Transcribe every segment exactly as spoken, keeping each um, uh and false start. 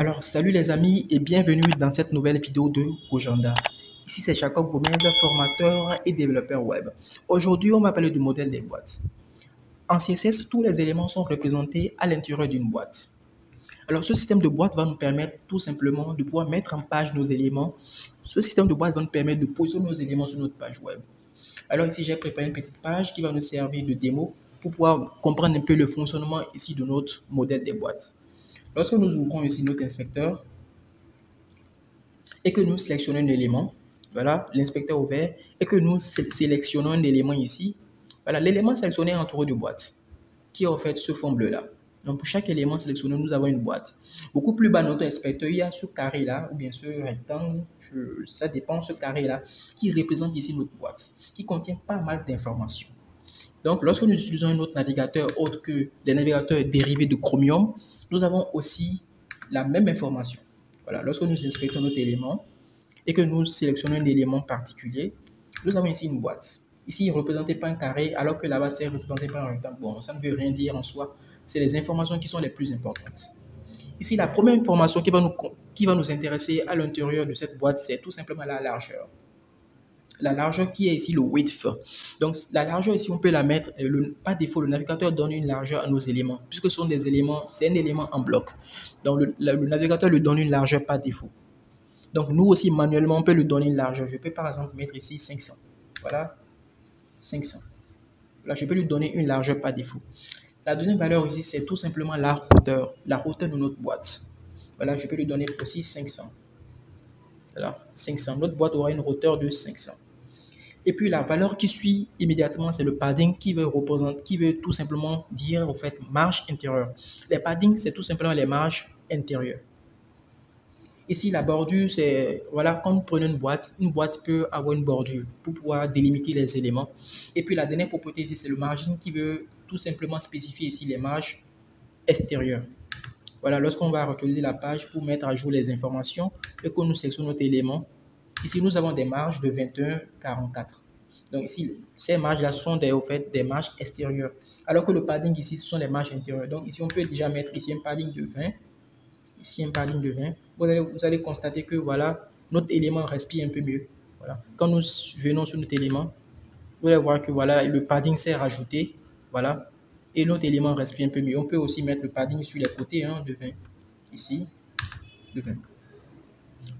Alors, salut les amis et bienvenue dans cette nouvelle vidéo de Gojanda. Ici, c'est Jacob Gomez, formateur et développeur web. Aujourd'hui, on va parler du modèle des boîtes. En C S S, tous les éléments sont représentés à l'intérieur d'une boîte. Alors, ce système de boîte va nous permettre tout simplement de pouvoir mettre en page nos éléments. Ce système de boîte va nous permettre de poser nos éléments sur notre page web. Alors ici, j'ai préparé une petite page qui va nous servir de démo pour pouvoir comprendre un peu le fonctionnement ici de notre modèle des boîtes. Lorsque nous ouvrons ici notre inspecteur et que nous sélectionnons un élément, voilà, l'inspecteur ouvert, et que nous sé sélectionnons un élément ici, voilà, l'élément sélectionné est entouré de boîtes, qui est en fait ce fond bleu là. Donc pour chaque élément sélectionné, nous avons une boîte. Beaucoup plus bas, notre inspecteur, il y a ce carré là, ou bien ce rectangle, je, ça dépend, ce carré là, qui représente ici notre boîte, qui contient pas mal d'informations. Donc lorsque nous utilisons un autre navigateur autre que des navigateurs dérivés de Chromium, nous avons aussi la même information. Voilà, lorsque nous inspectons notre élément et que nous sélectionnons un élément particulier, nous avons ici une boîte. Ici, il ne représentait pas un carré, alors que là-bas, c'est représenté par un rectangle. Bon, ça ne veut rien dire en soi. C'est les informations qui sont les plus importantes. Ici, la première information qui va nous, qui va nous intéresser à l'intérieur de cette boîte, c'est tout simplement la largeur. La largeur qui est ici le width. Donc la largeur ici on peut la mettre, le, par défaut le navigateur donne une largeur à nos éléments, puisque ce sont des éléments, c'est un élément en bloc. Donc le, le navigateur lui donne une largeur par défaut. Donc nous aussi manuellement on peut lui donner une largeur. Je peux par exemple mettre ici cinq cents. Voilà, cinq cents. Là je peux lui donner une largeur par défaut. La deuxième valeur ici c'est tout simplement la hauteur, la hauteur de notre boîte. Voilà, je peux lui donner aussi cinq cents. Voilà, cinq cents. Notre boîte aura une hauteur de cinq cents. Et puis la valeur qui suit immédiatement, c'est le padding qui veut représenter, qui veut tout simplement dire en fait marge intérieure. Les paddings, c'est tout simplement les marges intérieures. Ici, la bordure, c'est voilà, quand vous prenez une boîte, une boîte peut avoir une bordure pour pouvoir délimiter les éléments. Et puis la dernière propriété ici, c'est le margin qui veut tout simplement spécifier ici les marges extérieures. Voilà, lorsqu'on va retrouver la page pour mettre à jour les informations et qu'on nous sélectionne notre élément. Ici, nous avons des marges de vingt et un, quarante-quatre. Donc ici, ces marges-là sont des, au fait, des marges extérieures. Alors que le padding ici, ce sont les marges intérieures. Donc ici, on peut déjà mettre ici un padding de vingt. Ici, un padding de vingt. Vous allez, vous allez constater que voilà, notre élément respire un peu mieux. Voilà. Quand nous venons sur notre élément, vous allez voir que voilà, le padding s'est rajouté. Voilà. Et notre élément respire un peu mieux. On peut aussi mettre le padding sur les côtés hein, de vingt. Ici, de vingt.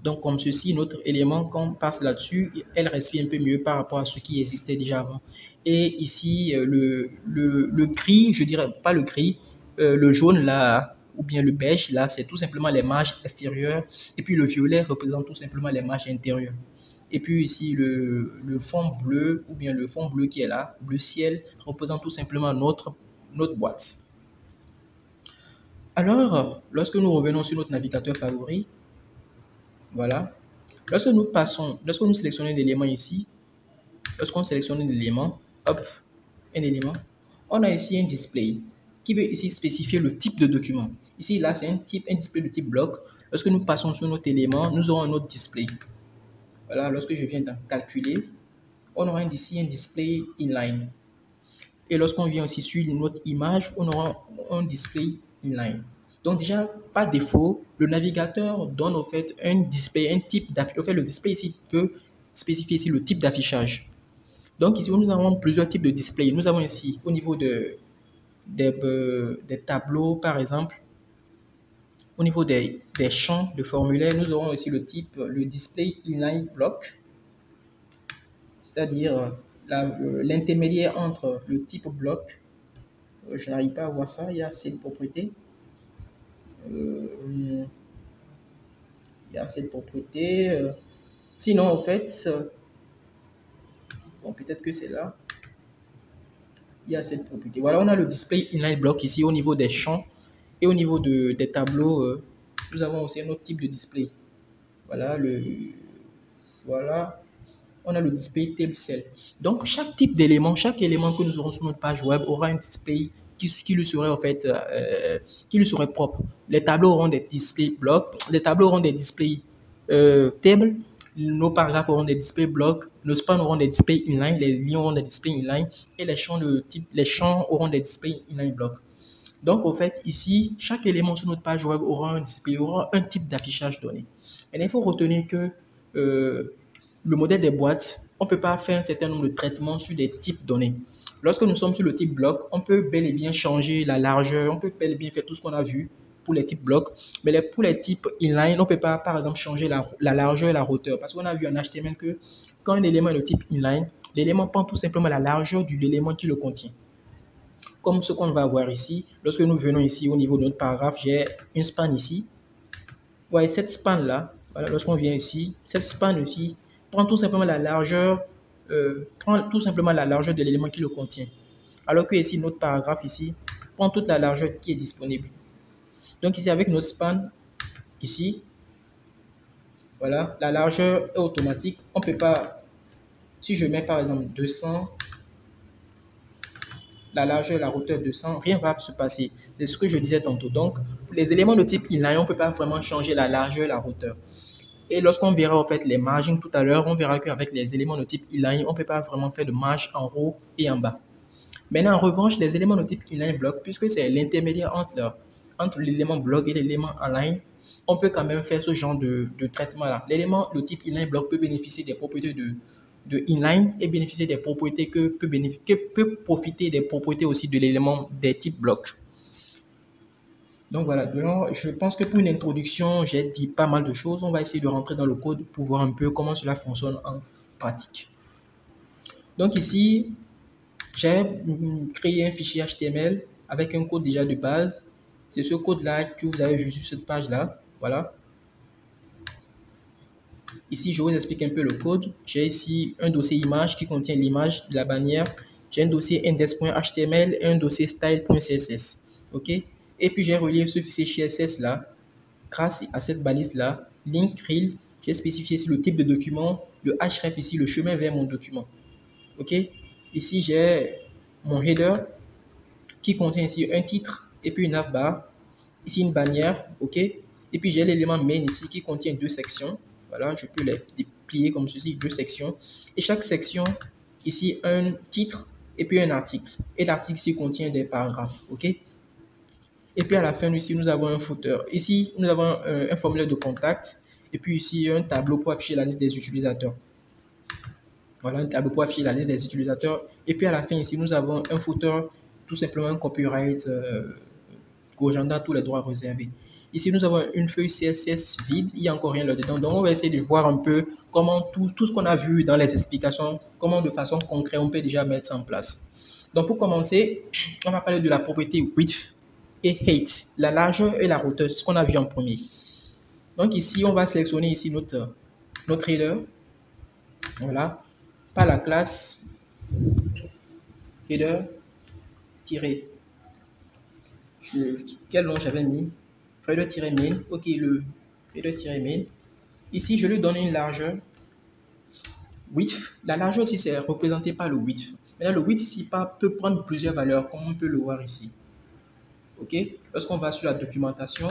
Donc, comme ceci, notre élément, quand on passe là-dessus, elle respire un peu mieux par rapport à ce qui existait déjà avant. Et ici, le, le, le gris, je dirais pas le gris, euh, le jaune là, ou bien le beige là, c'est tout simplement les marges extérieures. Et puis le violet représente tout simplement les marges intérieures. Et puis ici, le, le fond bleu, ou bien le fond bleu qui est là, bleu ciel, représente tout simplement notre, notre boîte. Alors, lorsque nous revenons sur notre navigateur favori, voilà. Lorsque nous passons, lorsque nous sélectionnons un élément ici, lorsqu'on sélectionne un élément, hop, un élément, on a ici un display qui veut ici spécifier le type de document. Ici, là, c'est un type, un display de type bloc. Lorsque nous passons sur notre élément, nous aurons un autre display. Voilà, lorsque je viens d'en calculer, on aura ici un display inline. Et lorsqu'on vient aussi sur notre image, on aura un display inline. Donc déjà, par défaut, le navigateur donne au fait un display, un type d'affichage. Au fait, le display ici peut spécifier ici le type d'affichage. Donc ici, nous avons plusieurs types de display. Nous avons ici, au niveau de, des, des tableaux, par exemple, au niveau des, des champs de formulaire, nous aurons aussi le type, le display inline block, c'est-à-dire l'intermédiaire entre le type bloc. Je n'arrive pas à voir ça, il y a cette propriété. Euh, il y a cette propriété. Sinon, en fait, bon, peut-être que c'est là. Il y a cette propriété. Voilà, on a le display inline block ici au niveau des champs et au niveau de, des tableaux. Euh, nous avons aussi un autre type de display. Voilà, le, voilà, on a le display table cell. Donc, chaque type d'élément, chaque élément que nous aurons sur notre page web aura un display qui lui serait en fait euh, qui lui serait propre. Les tableaux auront des displays blocs, les tableaux auront des displays euh, tables, nos paragraphes auront des displays blocs, nos spans auront des displays inline, les liens auront des displays inline et les champs de type les champs auront des displays inline blocs. Donc, en fait, ici, chaque élément sur notre page web aura un display, aura un type d'affichage donné. Et là, il faut retenir que euh, le modèle des boîtes, on ne peut pas faire un certain nombre de traitements sur des types donnés. Lorsque nous sommes sur le type bloc, on peut bel et bien changer la largeur, on peut bel et bien faire tout ce qu'on a vu pour les types blocs, mais les, pour les types inline, on ne peut pas, par exemple, changer la, la largeur et la hauteur, parce qu'on a vu en H T M L que quand un élément est de type inline, l'élément prend tout simplement la largeur de l'élément qui le contient. Comme ce qu'on va avoir ici, lorsque nous venons ici au niveau de notre paragraphe, j'ai une span ici. Vous voyez, cette span-là, voilà, lorsqu'on vient ici, cette span ici prend tout simplement la largeur, euh, prend tout simplement la largeur de l'élément qui le contient. Alors que ici, notre paragraphe ici prend toute la largeur qui est disponible. Donc ici, avec notre span, ici, voilà, la largeur est automatique. On ne peut pas, si je mets par exemple deux cents, la largeur, la hauteur de deux cents, rien ne va se passer. C'est ce que je disais tantôt. Donc, pour les éléments de type inline, on ne peut pas vraiment changer la largeur, la hauteur. Et lorsqu'on verra en fait les margins tout à l'heure, on verra qu'avec les éléments de type inline, on ne peut pas vraiment faire de marge en haut et en bas. Maintenant, en revanche, les éléments de type inline block, puisque c'est l'intermédiaire entre, entre l'élément block et l'élément inline, on peut quand même faire ce genre de, de traitement-là. L'élément de type inline block peut bénéficier des propriétés de... de inline et bénéficier des propriétés que peut, que peut profiter des propriétés aussi de l'élément des types blocs. Donc voilà, donc je pense que pour une introduction, j'ai dit pas mal de choses. On va essayer de rentrer dans le code pour voir un peu comment cela fonctionne en pratique. Donc ici, j'ai créé un fichier H T M L avec un code déjà de base. C'est ce code-là que vous avez vu sur cette page-là. Voilà. Ici, je vous explique un peu le code. J'ai ici un dossier image qui contient l'image de la bannière. J'ai un dossier index.html et un dossier style.css. OK? Et puis, j'ai relié ce fichier C S S là, grâce à cette balise-là, link, rel. J'ai spécifié ici le type de document, le href ici, le chemin vers mon document. OK? Ici, j'ai mon header qui contient ici un titre et puis une navbar. Ici, une bannière. OK? Et puis, j'ai l'élément main ici qui contient deux sections. Voilà, je peux les plier comme ceci, deux sections. Et chaque section, ici, un titre et puis un article. Et l'article ici contient des paragraphes, OK? Et puis à la fin, ici, nous avons un footer. Ici, nous avons un, un formulaire de contact. Et puis ici, un tableau pour afficher la liste des utilisateurs. Voilà, un tableau pour afficher la liste des utilisateurs. Et puis à la fin, ici, nous avons un footer, tout simplement un copyright, euh, Gojanda, tous les droits réservés. Ici, nous avons une feuille C S S vide, il n'y a encore rien là-dedans. Donc, on va essayer de voir un peu comment tout, tout ce qu'on a vu dans les explications, comment de façon concrète, on peut déjà mettre ça en place. Donc, pour commencer, on va parler de la propriété width et height, la largeur et la hauteur, c'est ce qu'on a vu en premier. Donc, ici, on va sélectionner ici notre, notre header, voilà, par la classe header tiré. Quel nom j'avais mis? header-main, ok, le header-main. Ici, je lui donne une largeur, width. La largeur ici, c'est représenté par le width. Maintenant, le width ici peut prendre plusieurs valeurs, comme on peut le voir ici. Ok, lorsqu'on va sur la documentation,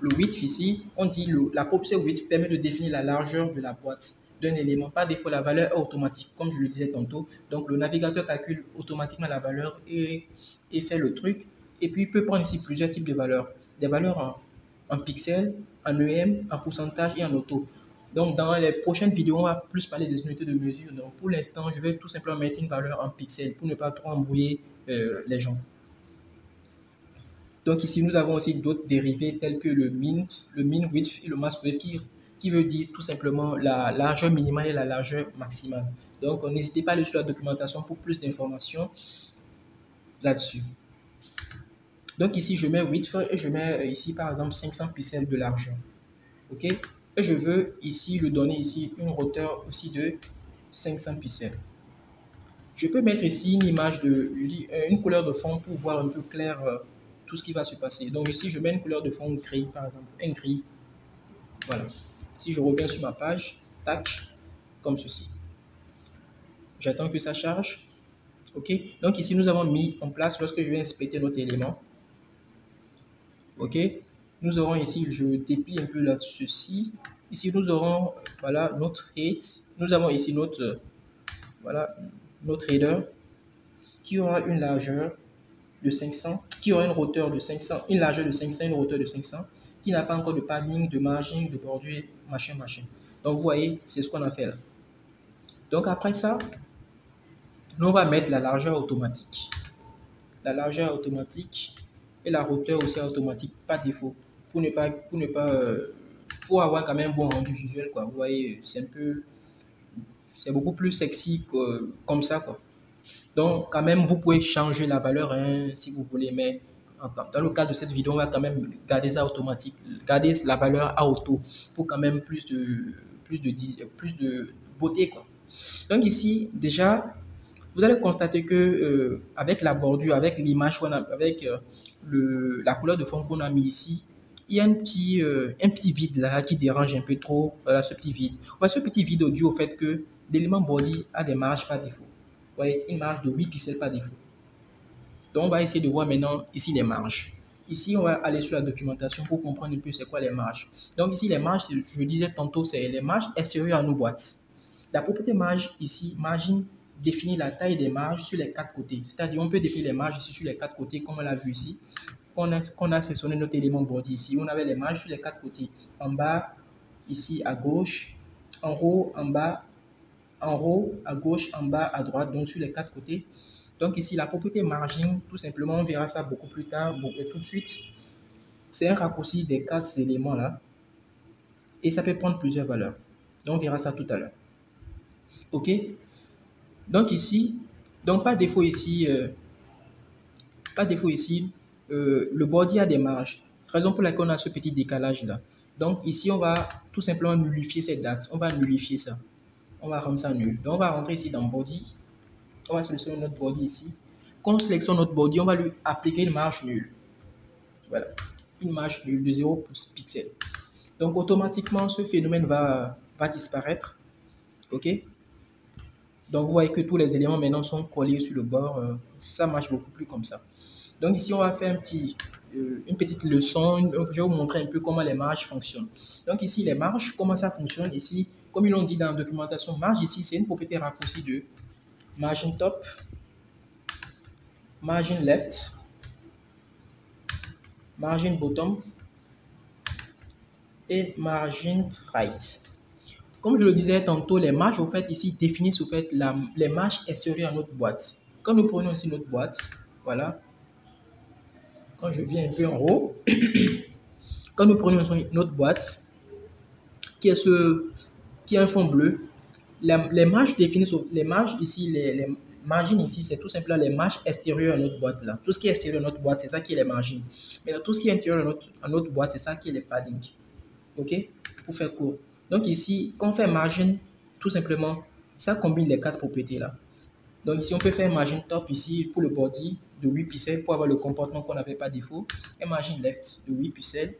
le width ici, on dit le, la propriété width permet de définir la largeur de la boîte d'un élément. Par défaut, la valeur est automatique, comme je le disais tantôt. Donc, le navigateur calcule automatiquement la valeur et, et fait le truc. Et puis, il peut prendre ici plusieurs types de valeurs. Des valeurs en, en pixels, en E M, en pourcentage et en auto. Donc, dans les prochaines vidéos, on va plus parler des unités de mesure. Donc, pour l'instant, je vais tout simplement mettre une valeur en pixels pour ne pas trop embrouiller euh, les gens. Donc, ici, nous avons aussi d'autres dérivés tels que le min, le min width et le max width qui, qui veut dire tout simplement la largeur minimale et la largeur maximale. Donc, n'hésitez pas à aller sur la documentation pour plus d'informations là-dessus. Donc ici, je mets width et je mets ici, par exemple, cinq cents pixels de largeur. OK? Et je veux ici lui donner ici une hauteur aussi de cinq cents pixels. Je peux mettre ici une image de, une couleur de fond pour voir un peu clair tout ce qui va se passer. Donc ici, je mets une couleur de fond gris, par exemple, un gris. Voilà. Si je reviens sur ma page, tac, comme ceci. J'attends que ça charge. OK? Donc ici, nous avons mis en place, lorsque je vais inspecter notre élément, OK, nous aurons ici, je déplie un peu là ceci. Ici, nous aurons, voilà, notre height. Nous avons ici notre, voilà, notre header qui aura une largeur de 500 qui aura une hauteur de cinq cents, une largeur de cinq cents, une hauteur de cinq cents, qui n'a pas encore de padding, de margin, de bordure, machin, machin. Donc, vous voyez, c'est ce qu'on a fait là. Donc, après ça, nous, on va mettre la largeur automatique. La largeur automatique et la hauteur aussi automatique, pas de défaut. Pour ne pas, pour ne pas, euh, pour avoir quand même un bon rendu visuel, quoi. Vous voyez, c'est un peu, c'est beaucoup plus sexy que, comme ça, quoi. Donc, quand même, vous pouvez changer la valeur, hein, si vous voulez, mais dans le cas de cette vidéo, on va quand même garder ça automatique, garder la valeur à auto pour quand même plus de, plus de, plus de beauté, quoi. Donc ici, déjà, vous allez constater que euh, avec la bordure, avec l'image, avec euh, le, la couleur de fond qu'on a mis ici, il y a un petit, euh, un petit vide là qui dérange un peu trop, voilà, ce petit vide. Voilà, ce petit vide dû au fait que l'élément body a des marges par défaut. Vous voyez, une marge de huit pixels par défaut. Donc, on va essayer de voir maintenant ici les marges. Ici, on va aller sur la documentation pour comprendre un peu c'est quoi les marges. Donc, ici, les marges, je disais tantôt, c'est les marges extérieures à nos boîtes. La propriété marge, ici, margin, définit la taille des marges sur les quatre côtés. C'est-à-dire, on peut définir les marges ici sur les quatre côtés, comme on l'a vu ici. Quand on a, quand on a sélectionné notre élément body ici, on avait les marges sur les quatre côtés. En bas, ici, à gauche, en haut, en bas, en haut, à gauche, en bas, à droite, donc sur les quatre côtés. Donc ici, la propriété margin, tout simplement, on verra ça beaucoup plus tard, bon, et tout de suite, c'est un raccourci des quatre éléments-là. Et ça peut prendre plusieurs valeurs. Donc, on verra ça tout à l'heure. OK? Donc ici, donc pas défaut ici, euh, pas défaut ici, euh, le body a des marges. Raison pour laquelle on a ce petit décalage-là. Donc ici, on va tout simplement nullifier cette date. On va nullifier ça. On va rendre ça nul. Donc, on va rentrer ici dans body. On va sélectionner notre body ici. Quand on sélectionne notre body, on va lui appliquer une marge nulle. Voilà. Une marge nulle de zéro pixel. Donc, automatiquement, ce phénomène va, va disparaître. OK? Donc, vous voyez que tous les éléments maintenant sont collés sur le bord. Ça marche beaucoup plus comme ça. Donc, ici, on va faire un petit, euh, une petite leçon. Une, je vais vous montrer un peu comment les marges fonctionnent. Donc, ici, les marges, comment ça fonctionne ici? Comme ils l'ont dit dans la documentation, marge ici, c'est une propriété raccourcie de margin top, margin left, margin bottom et margin right. Comme je le disais tantôt, les marges au fait ici définissent au fait la, les marges extérieures à notre boîte. Quand nous prenons ici notre boîte, voilà, quand je viens un peu en haut, quand nous prenons notre boîte, qui est ce qui a un fond bleu, la, les marges définies, les marges ici, les, les margines ici, c'est tout simplement les marges extérieures à notre boîte là. Tout ce qui est extérieur à notre boîte, c'est ça qui est les margines. Mais là, tout ce qui est intérieur à notre, à notre boîte, c'est ça qui est les padding. OK? Pour faire court. Donc ici, quand on fait margin, tout simplement, ça combine les quatre propriétés là. Donc ici, on peut faire margin top ici pour le body de huit pixels pour avoir le comportement qu'on n'avait pas défaut. Et margin left de huit pixels.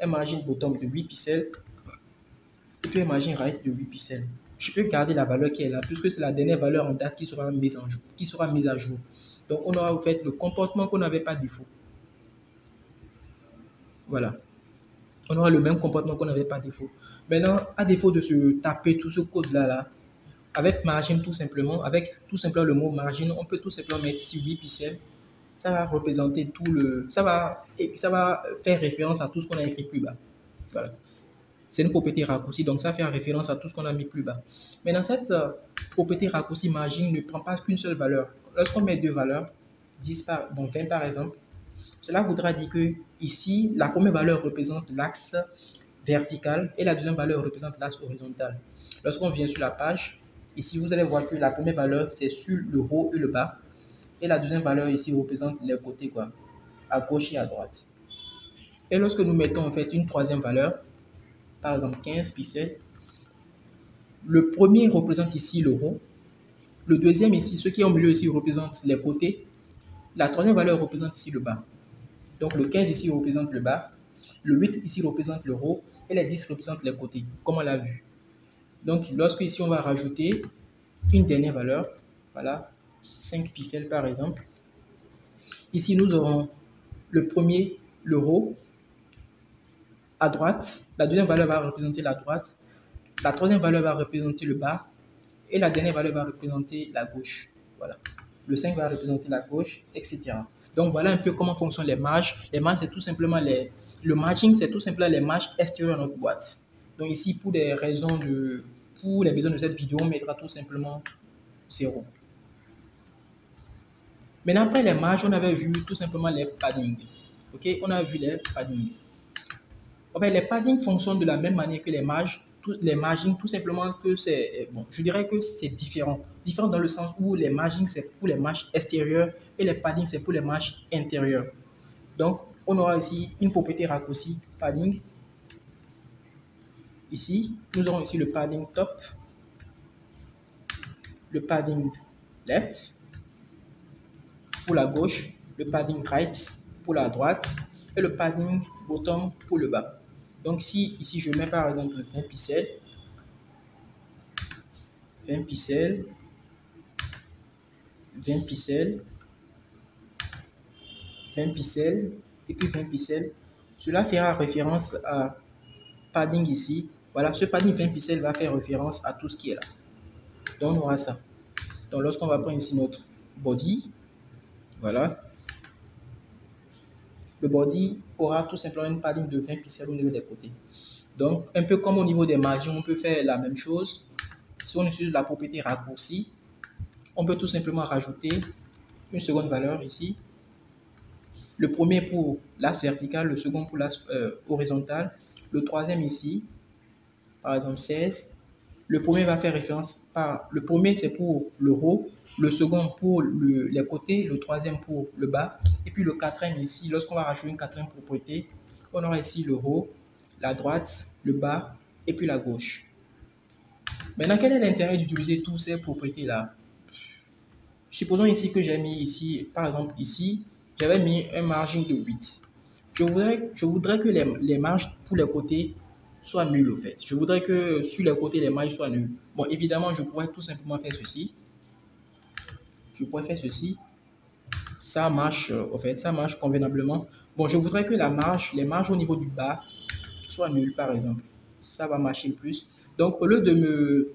Et margin bottom de huit pixels. Et puis margin right de huit pixels. Je peux garder la valeur qui est là, puisque c'est la dernière valeur en date qui sera mise en jour, qui sera mise à jour. Donc on aura en fait le comportement qu'on n'avait pas défaut. Voilà. On aura le même comportement qu'on n'avait pas défaut. Maintenant, à défaut de se taper tout ce code-là, là, avec margin tout simplement, avec tout simplement le mot margin, on peut tout simplement mettre ici huit pixels. Ça va représenter tout le. Ça va, et ça va faire référence à tout ce qu'on a écrit plus bas. Voilà. C'est une propriété raccourci, donc ça fait référence à tout ce qu'on a mis plus bas. Maintenant, cette euh, propriété raccourci margin ne prend pas qu'une seule valeur. Lorsqu'on met deux valeurs, dix par, bon, vingt par exemple, cela voudra dire que ici, la première valeur représente l'axe vertical et la deuxième valeur représente l'axe horizontal. Lorsqu'on vient sur la page, ici, vous allez voir que la première valeur, c'est sur le haut et le bas. Et la deuxième valeur ici représente les côtés, quoi, à gauche et à droite. Et lorsque nous mettons en fait une troisième valeur, par exemple quinze pixels. Le premier représente ici le haut. Le deuxième ici, ce qui est au milieu ici, représente les côtés. La troisième valeur représente ici le bas. Donc le quinze ici représente le bas. Le huit ici représente le haut. Et les dix représentent les côtés, comme on l'a vu. Donc lorsque ici on va rajouter une dernière valeur, voilà, cinq pixels par exemple. Ici nous aurons le premier, le haut. À droite, la deuxième valeur va représenter la droite, la troisième valeur va représenter le bas et la dernière valeur va représenter la gauche. Voilà, le cinq va représenter la gauche, et cetera. Donc voilà un peu comment fonctionnent les marges. Les marges, c'est tout simplement les... Le marging, c'est tout simplement les marges extérieures à notre boîte. Donc ici, pour des raisons de... Pour les besoins de cette vidéo, on mettra tout simplement zéro. Maintenant, après les marges, on avait vu tout simplement les paddings. Ok, on a vu les paddings. En fait, les paddings fonctionnent de la même manière que les marges. Toutes les margings, tout simplement que c'est... Bon, je dirais que c'est différent. Différent dans le sens où les margings, c'est pour les marges extérieures et les paddings, c'est pour les marges intérieures. Donc, on aura ici une propriété raccourci padding. Ici, nous aurons ici le padding top, le padding left pour la gauche, le padding right pour la droite et le padding bottom pour le bas. Donc si ici je mets par exemple vingt pixels, vingt pixels, vingt pixels, vingt pixels et puis vingt pixels, cela fera référence à padding ici. Voilà, ce padding vingt pixels va faire référence à tout ce qui est là. Donc on aura ça. Donc lorsqu'on va prendre ici notre body, voilà, le body aura tout simplement une padding de vingt pixels au niveau des côtés. Donc, un peu comme au niveau des margins, on peut faire la même chose. Si on utilise la propriété raccourci, on peut tout simplement rajouter une seconde valeur ici. Le premier pour l'axe vertical, le second pour l'axe euh, horizontal, le troisième ici, par exemple seize. Le premier va faire référence par... Le premier, c'est pour le haut, le second pour le, les côtés, le troisième pour le bas. Et puis le quatrième ici, lorsqu'on va rajouter une quatrième propriété, on aura ici le haut, la droite, le bas et puis la gauche. Maintenant, quel est l'intérêt d'utiliser toutes ces propriétés-là? Supposons ici que j'ai mis ici, par exemple ici, j'avais mis un margin de huit. Je voudrais, je voudrais que les, les marges pour les côtés soit nul au fait. Je voudrais que sur les côtés, les marges soient nulles. Bon, évidemment, je pourrais tout simplement faire ceci. Je pourrais faire ceci. Ça marche, au fait, ça marche convenablement. Bon, je voudrais que la marge, les marges au niveau du bas soient nulles, par exemple. Ça va marcher le plus. Donc, au lieu de me...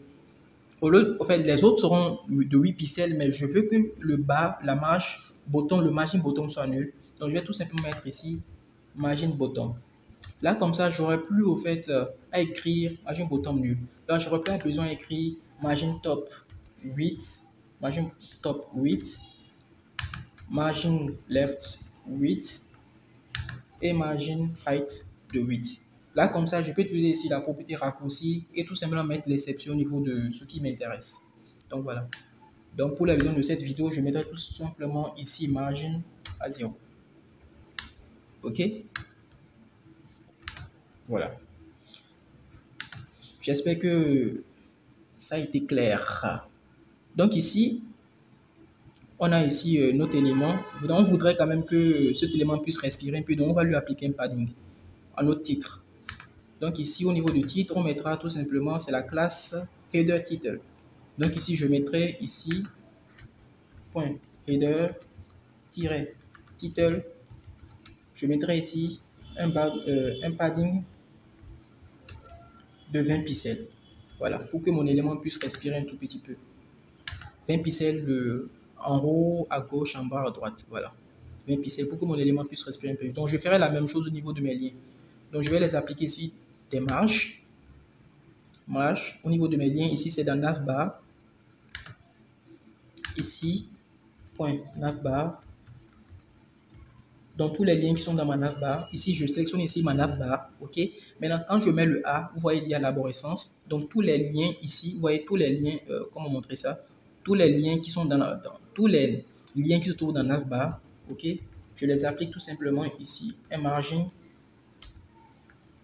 Au lieu, au fait, les autres seront de huit pixels, mais je veux que le bas, la marge bottom, le margin bottom soit nul. Donc, je vais tout simplement mettre ici, margin bottom. Là, comme ça, j'aurais plus, au fait, euh, à écrire margin bottom nul. Là, j'aurais plus besoin d'écrire margin top huit, margin top huit, margin left huit et margin right de huit. Là, comme ça, je peux utiliser ici la propriété raccourci et tout simplement mettre l'exception au niveau de ce qui m'intéresse. Donc, voilà. Donc, pour la vision de cette vidéo, je mettrai tout simplement ici margin à zéro. OK? Voilà. J'espère que ça a été clair. Donc ici, on a ici notre élément. On voudrait quand même que cet élément puisse respirer un peu. Donc on va lui appliquer un padding à notre titre. Donc ici, au niveau du titre, on mettra tout simplement, c'est la classe header title. Donc ici, je mettrai ici, point header-title. Je mettrai ici un, bar, euh, un padding de vingt pixels. Voilà, pour que mon élément puisse respirer un tout petit peu. vingt pixels euh, en haut, à gauche, en bas, à droite. Voilà, vingt pixels pour que mon élément puisse respirer un peu. Donc, je ferai la même chose au niveau de mes liens. Donc, je vais les appliquer ici, des marges. Marges, au niveau de mes liens, ici, c'est dans navbar. Ici, point navbar. Dans tous les liens qui sont dans ma navbar, ici je sélectionne ici ma navbar, ok. Maintenant quand je mets le A, vous voyez il y a l'arborescence, donc tous les liens ici, vous voyez tous les liens, euh, comment montrer ça, tous les liens qui sont dans, la, dans tous les liens qui se trouvent dans navbar, ok. Je les applique tout simplement ici, un margin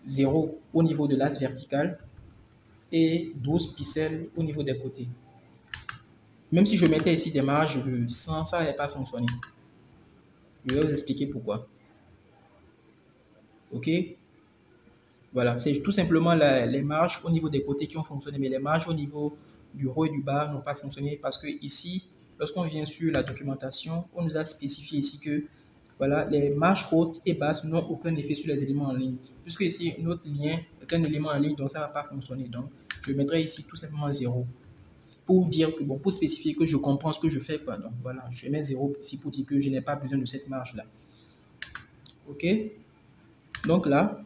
zéro au niveau de l'axe vertical et douze pixels au niveau des côtés. Même si je mettais ici des marges de cent, ça n'allait pas fonctionner. Je vais vous expliquer pourquoi. Ok. Voilà, c'est tout simplement la, les marges au niveau des côtés qui ont fonctionné, mais les marges au niveau du haut et du bas n'ont pas fonctionné parce que ici, lorsqu'on vient sur la documentation, on nous a spécifié ici que voilà, les marges hautes et basses n'ont aucun effet sur les éléments en ligne. Puisque ici, notre lien, aucun élément en ligne, donc ça ne va pas fonctionner. Donc, je mettrai ici tout simplement zéro. pour dire que, bon, pour spécifier que je comprends ce que je fais, quoi. Donc voilà, je mets zéro ici pour dire que je n'ai pas besoin de cette marge là. Ok, donc là,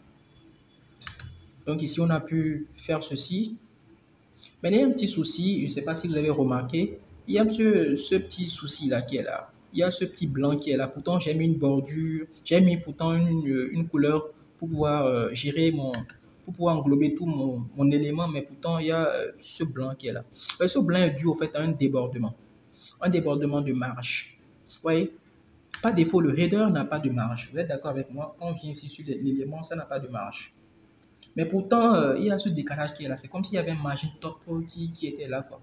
donc ici on a pu faire ceci. Mais il y a un petit souci, je ne sais pas si vous avez remarqué, il y a ce, ce petit souci là qui est là. Il y a ce petit blanc qui est là. Pourtant, j'ai mis une bordure, j'ai mis pourtant une, une couleur pour pouvoir euh, gérer mon, pour pouvoir englober tout mon, mon élément, mais pourtant, il y a euh, ce blanc qui est là. Et ce blanc est dû au fait à un débordement, un débordement de marge. Vous voyez, par défaut, le header n'a pas de marge. Vous êtes d'accord avec moi? Quand on vient ici sur l'élément, ça n'a pas de marge. Mais pourtant, euh, il y a ce décalage qui est là. C'est comme s'il y avait un margin top qui, qui était là, quoi.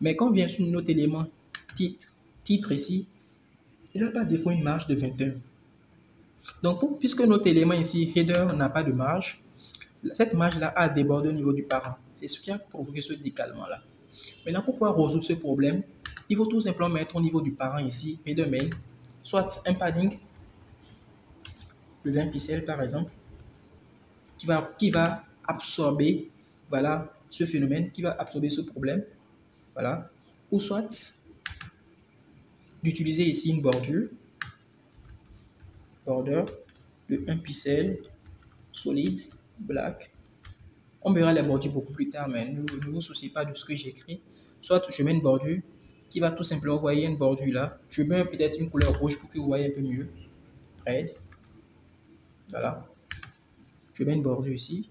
Mais quand on vient sur notre élément titre, titre ici, il n'a pas défaut une marge de vingt et un. Donc, pour, puisque notre élément ici, header, n'a pas de marge, cette marge-là a débordé au niveau du parent. C'est ce qui a provoqué ce décalement-là. Maintenant, pour pouvoir résoudre ce problème, il faut tout simplement mettre au niveau du parent ici, header mail, soit un padding, le vingt pixels par exemple, qui va, qui va absorber, voilà, ce phénomène, qui va absorber ce problème, voilà, ou soit d'utiliser ici une bordure, border, le un pixel, solide, black. On verra la bordure beaucoup plus tard, mais ne, ne vous souciez pas de ce que j'écris. Soit je mets une bordure qui va tout simplement, vous voyez une bordure là, je mets peut-être une couleur rouge pour que vous voyez un peu mieux, red, voilà, je mets une bordure ici,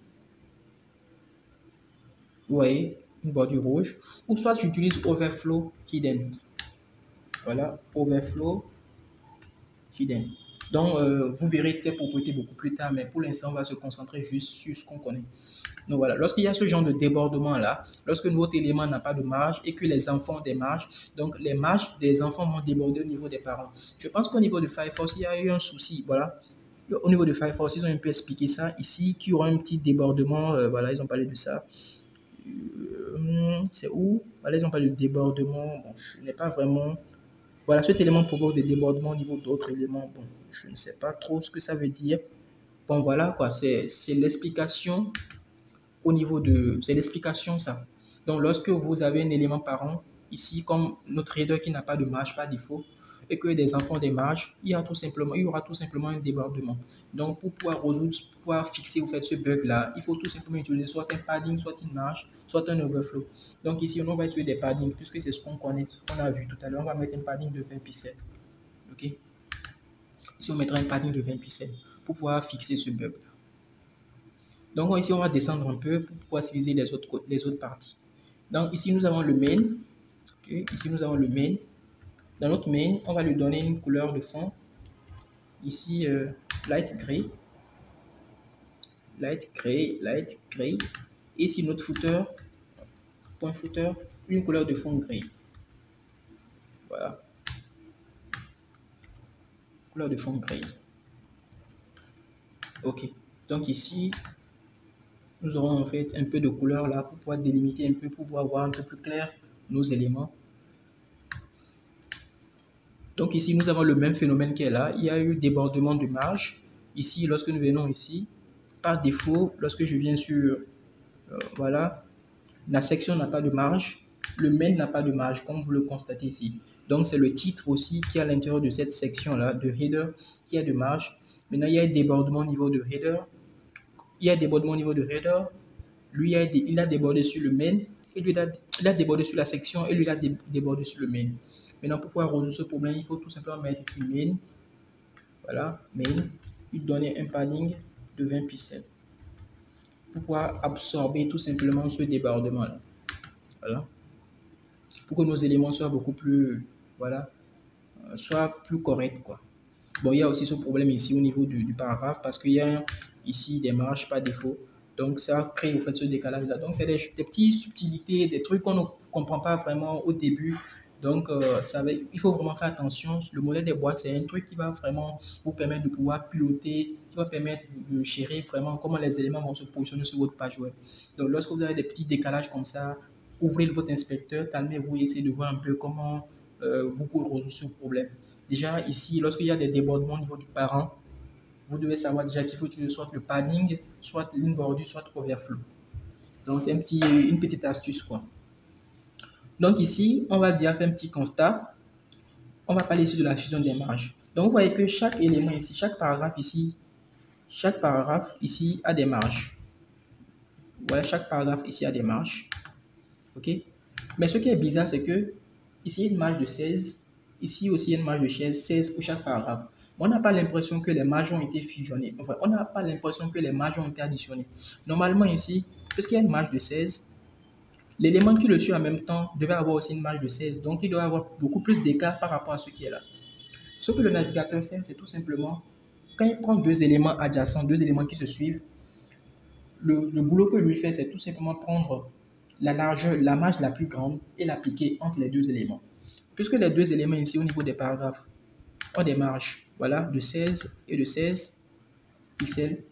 vous voyez, une bordure rouge, ou soit j'utilise overflow hidden. Voilà, overflow hidden. Donc, euh, vous verrez ces propriétés beaucoup plus tard, mais pour l'instant, on va se concentrer juste sur ce qu'on connaît. Donc, voilà, lorsqu'il y a ce genre de débordement-là, lorsque notre élément n'a pas de marge et que les enfants ont des marges, donc les marges des enfants vont déborder au niveau des parents. Je pense qu'au niveau de Firefox, il y a eu un souci, voilà. Au niveau de Firefox, ils ont un peu expliqué ça. Ici, qu'il y aura un petit débordement, euh, voilà, ils ont parlé de ça. Euh, C'est où? Voilà, ils ont parlé de débordement. Bon, je n'ai pas vraiment... Voilà, cet élément provoque des débordements au niveau d'autres éléments. Bon, je ne sais pas trop ce que ça veut dire. Bon, voilà, quoi, c'est l'explication au niveau de... C'est l'explication, ça. Donc, lorsque vous avez un élément parent, ici, comme notre header qui n'a pas de marge par défaut, et que des enfants des marges, il y, a tout simplement, il y aura tout simplement un débordement. Donc, pour pouvoir résoudre, pour pouvoir fixer, vous faites ce bug-là, il faut tout simplement utiliser soit un padding, soit une marge, soit un overflow. Donc, ici, on va utiliser des paddings, puisque c'est ce qu'on connaît, ce qu'on a vu tout à l'heure. On va mettre un padding de vingt pixels. OK? Ici, on mettra un padding de vingt pixels pour pouvoir fixer ce bug-là. Donc, ici, on va descendre un peu pour pouvoir utiliser les autres, les autres parties. Donc, ici, nous avons le main. Okay? Ici, nous avons le main. Dans notre main, on va lui donner une couleur de fond. Ici, euh, light gray. Light gray, light gray. Et ici, notre footer, point footer, une couleur de fond gris. Voilà. Couleur de fond gris. OK. Donc ici, nous aurons en fait un peu de couleur là pour pouvoir délimiter un peu, pour pouvoir voir un peu plus clair nos éléments. Donc ici, nous avons le même phénomène qui est là. Il y a eu débordement de marge. Ici, lorsque nous venons ici, par défaut, lorsque je viens sur, euh, voilà, la section n'a pas de marge, le mail n'a pas de marge, comme vous le constatez ici. Donc c'est le titre aussi qui est à l'intérieur de cette section-là, de header, qui a de marge. Maintenant, il y a débordement au niveau de header. Il y a débordement au niveau de header. Lui, il a, il a débordé sur le mail. Et lui, il a, il a débordé sur la section et lui, il a débordé sur le mail. Maintenant, pour pouvoir résoudre ce problème, il faut tout simplement mettre ici main. Voilà, main. Lui donner un padding de vingt pixels. Pour pouvoir absorber tout simplement ce débordement-là. Voilà. Pour que nos éléments soient beaucoup plus, voilà, euh, soient plus corrects, quoi. Bon, il y a aussi ce problème ici au niveau du, du paragraphe parce qu'il y a ici des marges par défaut. Donc, ça crée, au fait, ce décalage-là. Donc, c'est des, des petites subtilités, des trucs qu'on ne comprend pas vraiment au début. Donc, euh, ça va, il faut vraiment faire attention. Le modèle des boîtes, c'est un truc qui va vraiment vous permettre de pouvoir piloter, qui va permettre de gérer vraiment comment les éléments vont se positionner sur votre page web. Donc, lorsque vous avez des petits décalages comme ça, ouvrez votre inspecteur, calmez-vous, essayez de voir un peu comment euh, vous pouvez résoudre ce problème. Déjà, ici, lorsqu'il y a des débordements au niveau du parent, vous devez savoir déjà qu'il faut utiliser soit le padding, soit une bordure, soit overflow. Donc, c'est un petit, une petite astuce, quoi. Donc ici, on va bien faire un petit constat. On va parler ici de la fusion des marges. Donc vous voyez que chaque élément ici, chaque paragraphe ici, chaque paragraphe ici a des marges. Voilà, chaque paragraphe ici a des marges. OK? Mais ce qui est bizarre, c'est que ici, il y a une marge de seize. Ici aussi, il y a une marge de seize pour chaque paragraphe. On n'a pas l'impression que les marges ont été fusionnées. Enfin, on n'a pas l'impression que les marges ont été additionnées. Normalement ici, parce qu'il y a une marge de seize, l'élément qui le suit en même temps devait avoir aussi une marge de seize. Donc, il doit avoir beaucoup plus d'écart par rapport à ce qui est là. Ce que le navigateur fait, c'est tout simplement, quand il prend deux éléments adjacents, deux éléments qui se suivent, le, le boulot que lui fait, c'est tout simplement prendre la largeur, la marge la plus grande et l'appliquer entre les deux éléments. Puisque les deux éléments ici, au niveau des paragraphes, ont des marges, voilà, de seize et de seize pixels.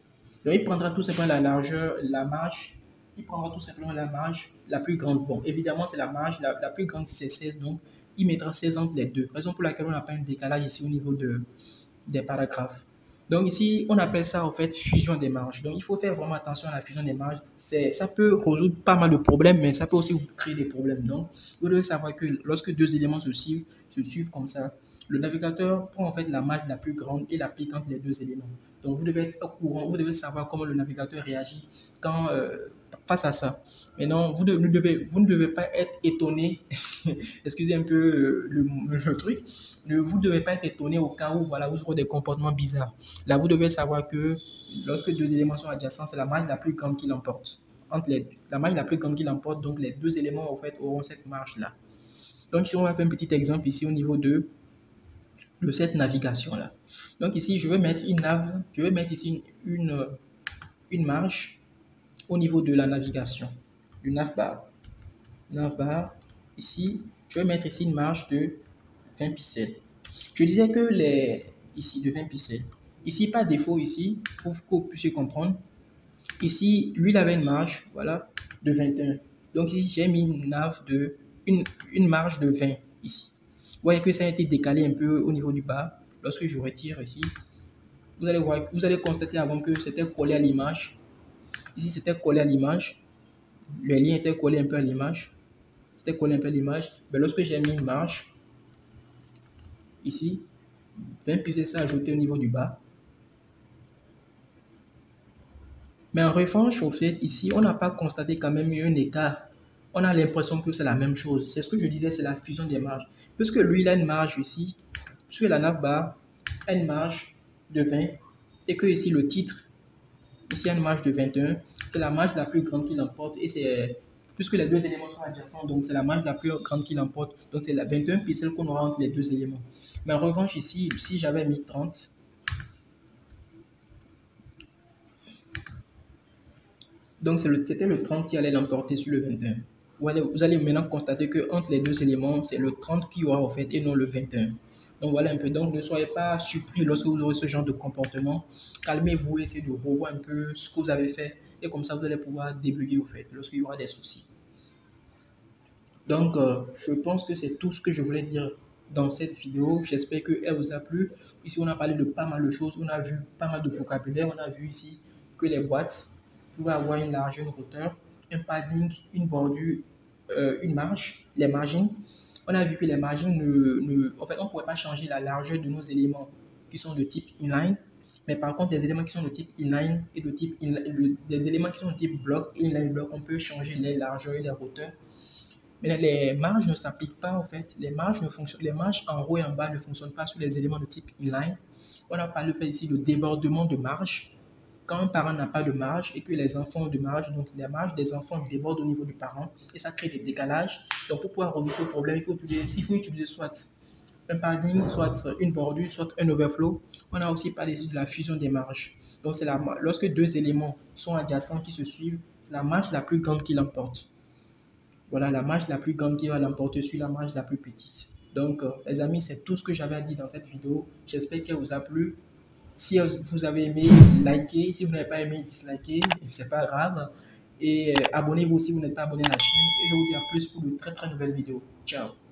Donc, il prendra tout simplement la largeur, la marge, il prendra tout simplement la marge la plus grande. Bon, évidemment, c'est la marge la, la plus grande, c'est seize, donc il mettra seize entre les deux. Raison pour laquelle on appelle un décalage ici au niveau de, des paragraphes. Donc ici, on appelle ça en fait fusion des marges. Donc, il faut faire vraiment attention à la fusion des marges. Ça peut résoudre pas mal de problèmes, mais ça peut aussi vous créer des problèmes. Donc, vous devez savoir que lorsque deux éléments se suivent, se suivent comme ça, le navigateur prend en fait la marge la plus grande et l'applique entre les deux éléments. Donc, vous devez être au courant, vous devez savoir comment le navigateur réagit quand, euh, face à ça. Maintenant, vous, de, vous, devez, vous ne devez pas être étonné, excusez un peu euh, le, le truc, vous ne devez pas être étonné au cas où voilà, vous aurez des comportements bizarres. Là, vous devez savoir que lorsque deux éléments sont adjacents, c'est la marge la plus grande qui l'emporte. Entre les, la marge la plus grande qui l'emporte, donc les deux éléments en fait, auront cette marge-là. Donc, si on va faire un petit exemple ici au niveau de de cette navigation là. Donc ici, je vais mettre une nav, je vais mettre ici une, une, une marge au niveau de la navigation, du navbar. Navbar, ici, je vais mettre ici une marge de vingt pixels. Je disais que les, ici, de vingt pixels. Ici, par défaut, ici, pour que vous puissiez comprendre, ici, lui, il avait une marge, voilà, de vingt et un. Donc ici, j'ai mis une nav de, une, une marge de vingt, ici. Vous voyez que ça a été décalé un peu au niveau du bas. Lorsque je retire ici, vous allez voir, vous allez constater avant que c'était collé à l'image. Ici, c'était collé à l'image. Le lien était collé un peu à l'image. C'était collé un peu à l'image. Mais lorsque j'ai mis une marge, ici, vingt pixels s'est ajouté au niveau du bas. Mais en revanche, au fait, ici, on n'a pas constaté quand même un écart. On a l'impression que c'est la même chose. C'est ce que je disais, c'est la fusion des marges. Puisque lui, il a une marge ici, sur la navbar, il a une marge de vingt, et que ici, le titre, ici, il a une marge de vingt et un, c'est la marge la plus grande qui l'emporte, et c'est, puisque les deux éléments sont adjacents, donc c'est la marge la plus grande qui l'emporte, donc c'est la vingt et un pixels qu'on aura entre les deux éléments. Mais en revanche, ici, si j'avais mis trente, donc c'était le trente qui allait l'emporter sur le vingt et un. Vous allez maintenant constater qu'entre les deux éléments, c'est le trente qui aura en fait et non le vingt et un. Donc voilà un peu. Donc ne soyez pas surpris lorsque vous aurez ce genre de comportement. Calmez-vous, essayez de revoir un peu ce que vous avez fait. Et comme ça, vous allez pouvoir débugger au fait lorsqu'il y aura des soucis. Donc euh, je pense que c'est tout ce que je voulais dire dans cette vidéo. J'espère qu'elle vous a plu. Ici, on a parlé de pas mal de choses. On a vu pas mal de vocabulaire. On a vu ici que les boîtes pouvaient avoir une largeur, une hauteur, un padding, une bordure, Euh, une marge, les margines. On a vu que les margines, ne, ne, en fait, on ne pourrait pas changer la largeur de nos éléments qui sont de type inline, mais par contre, les éléments qui sont de type inline et de type inline, le, les éléments qui sont de type bloc, inline bloc, on peut changer les largeurs et les hauteurs. Mais les marges ne s'appliquent pas en fait. Les marges ne fonctionnent, les marges en haut et en bas ne fonctionnent pas sur les éléments de type inline. On a parlé fait ici de débordement de marge. Quand un parent n'a pas de marge et que les enfants ont de marge, donc la marge des enfants déborde au niveau du parent et ça crée des décalages. Donc pour pouvoir résoudre ce problème, il faut utiliser, il faut utiliser soit un padding, soit une bordure, soit un overflow. On a aussi parlé ici de la fusion des marges. Donc c'est la, lorsque deux éléments sont adjacents qui se suivent, c'est la marge la plus grande qui l'emporte. Voilà, la marge la plus grande qui va l'emporter sur la marge la plus petite. Donc euh, les amis, c'est tout ce que j'avais à dire dans cette vidéo. J'espère qu'elle vous a plu. Si vous avez aimé, likez. Si vous n'avez pas aimé, dislikez. C'est pas grave. Et abonnez-vous si vous n'êtes pas abonné à la chaîne. Et je vous dis à plus pour de très très nouvelles vidéos. Ciao.